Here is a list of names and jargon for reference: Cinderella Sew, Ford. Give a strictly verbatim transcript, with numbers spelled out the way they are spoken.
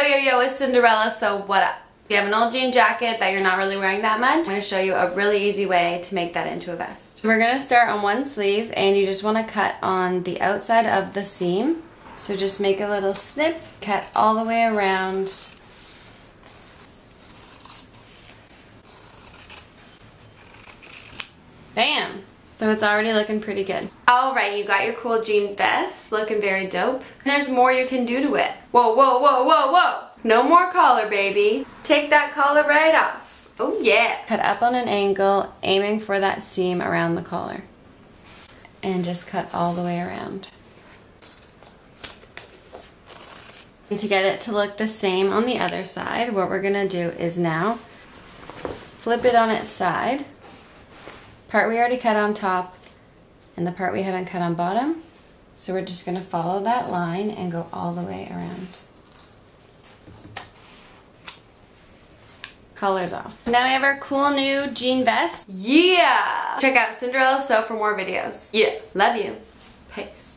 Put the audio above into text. Yo, yo, yo, it's Cinderella, so what up? If you have an old jean jacket that you're not really wearing that much, I'm going to show you a really easy way to make that into a vest. We're going to start on one sleeve, and you just want to cut on the outside of the seam. So just make a little snip, cut all the way around. Bam! So it's already looking pretty good. Alright, you got your cool jean vest, looking very dope. And there's more you can do to it. Whoa, whoa, whoa, whoa, whoa! No more collar, baby. Take that collar right off. Oh yeah! Cut up on an angle, aiming for that seam around the collar. And just cut all the way around. And to get it to look the same on the other side, what we're gonna do is now flip it on its side. Part we already cut on top and the part we haven't cut on bottom. So we're just going to follow that line and go all the way around. Collar's off. Now we have our cool new jean vest. Yeah! Check out Cinderella Sew for more videos. Yeah. Love you. Peace.